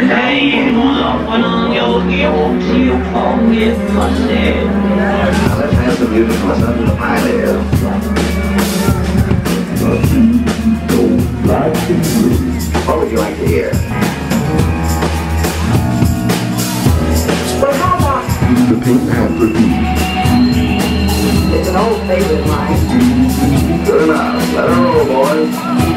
your name when on your guilt you forget myself. Now let's have some music for my son to the high there. What would you like to hear? Well, how about The Pink Panther Theme? It's an old favorite of mine. Good enough. Let her roll, boys.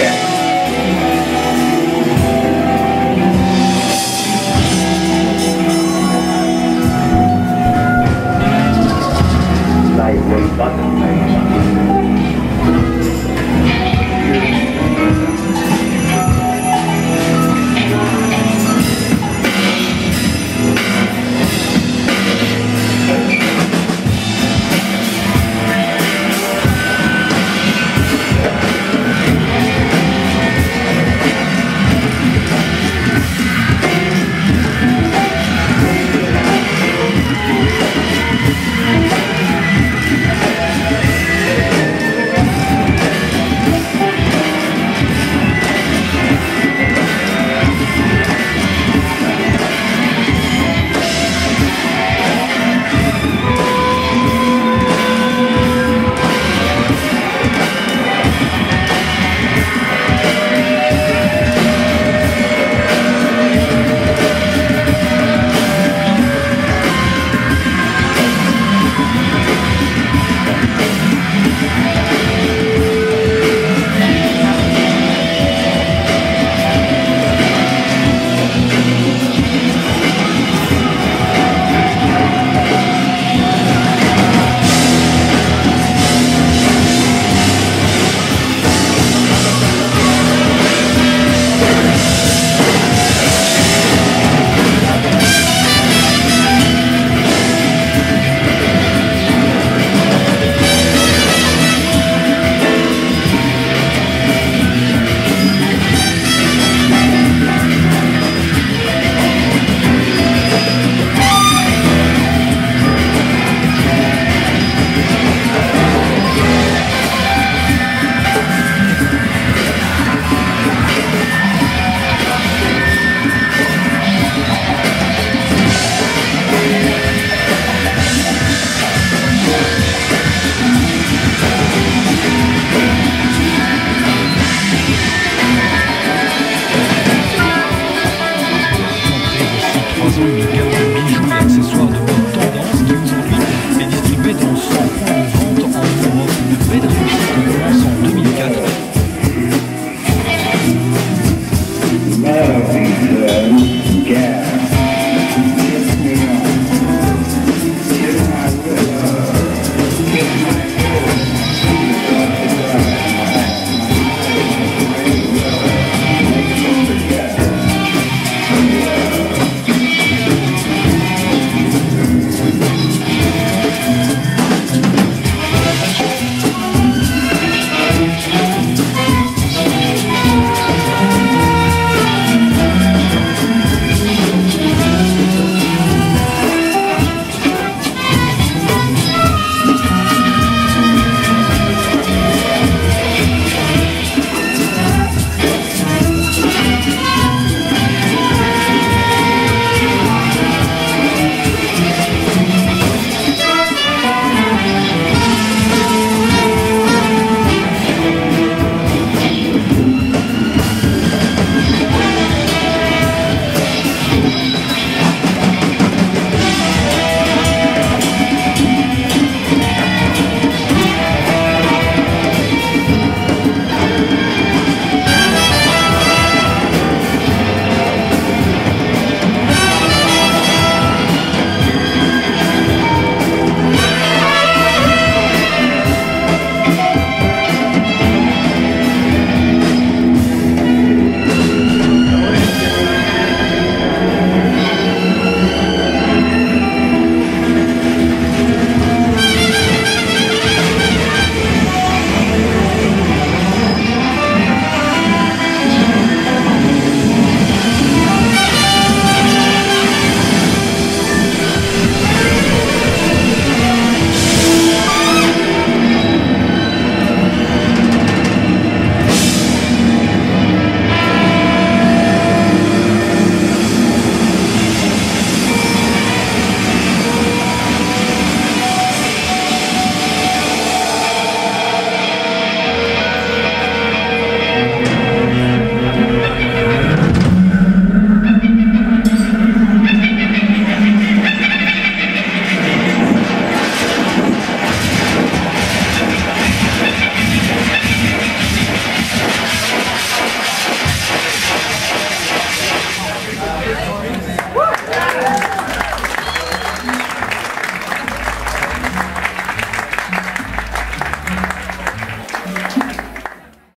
Yeah.